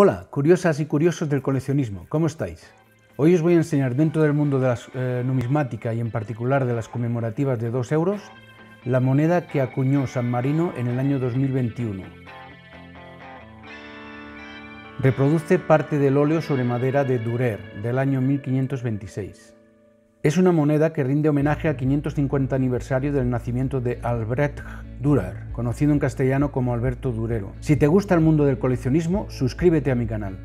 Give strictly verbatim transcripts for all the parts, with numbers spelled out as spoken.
Hola, curiosas y curiosos del coleccionismo, ¿cómo estáis? Hoy os voy a enseñar dentro del mundo de la eh, numismática y en particular de las conmemorativas de dos euros, la moneda que acuñó San Marino en el año dos mil veintiuno. Reproduce parte del óleo sobre madera de Durer del año mil quinientos veintiséis. Es una moneda que rinde homenaje al quinientos cincuenta aniversario del nacimiento de Albrecht Dürer, conocido en castellano como Alberto Durero. Si te gusta el mundo del coleccionismo, suscríbete a mi canal.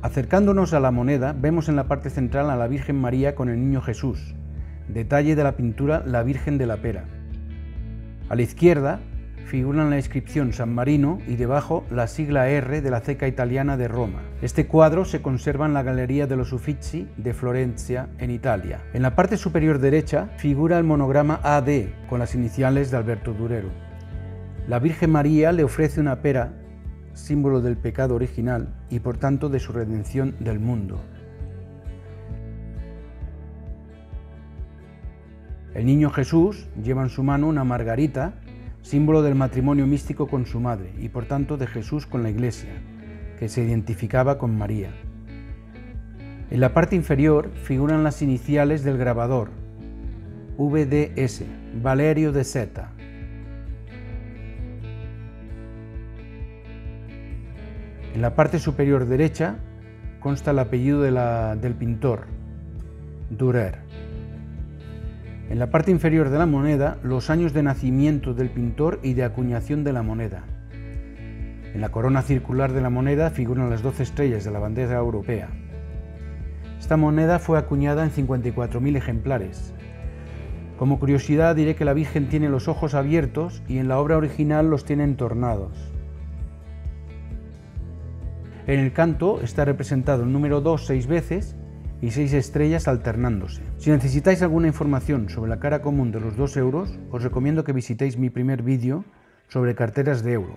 Acercándonos a la moneda, vemos en la parte central a la Virgen María con el Niño Jesús, detalle de la pintura La Virgen de la Pera. A la izquierda figuran la inscripción San Marino y debajo la sigla erre de la ceca italiana de Roma. Este cuadro se conserva en la Galería de los Uffizi de Florencia, en Italia. En la parte superior derecha figura el monograma a de con las iniciales de Alberto Durero. La Virgen María le ofrece una pera, símbolo del pecado original y por tanto de su redención del mundo. El Niño Jesús lleva en su mano una margarita, símbolo del matrimonio místico con su madre y por tanto de Jesús con la Iglesia, que se identificaba con María. En la parte inferior figuran las iniciales del grabador, ve de ese, Valerio de Zeta. En la parte superior derecha consta el apellido de la, del pintor, Durer. En la parte inferior de la moneda, los años de nacimiento del pintor y de acuñación de la moneda. En la corona circular de la moneda figuran las doce estrellas de la bandera europea. Esta moneda fue acuñada en cincuenta y cuatro mil ejemplares. Como curiosidad diré que la Virgen tiene los ojos abiertos y en la obra original los tiene entornados. En el canto está representado el número dos seis veces y seis estrellas alternándose. Si necesitáis alguna información sobre la cara común de los dos euros, os recomiendo que visitéis mi primer vídeo sobre carteras de euro.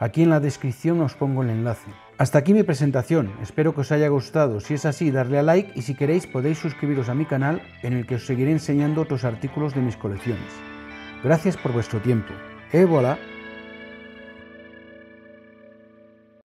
Aquí en la descripción os pongo el enlace. Hasta aquí mi presentación, espero que os haya gustado. Si es así, darle a like y si queréis podéis suscribiros a mi canal en el que os seguiré enseñando otros artículos de mis colecciones. Gracias por vuestro tiempo. ¡Et voilà!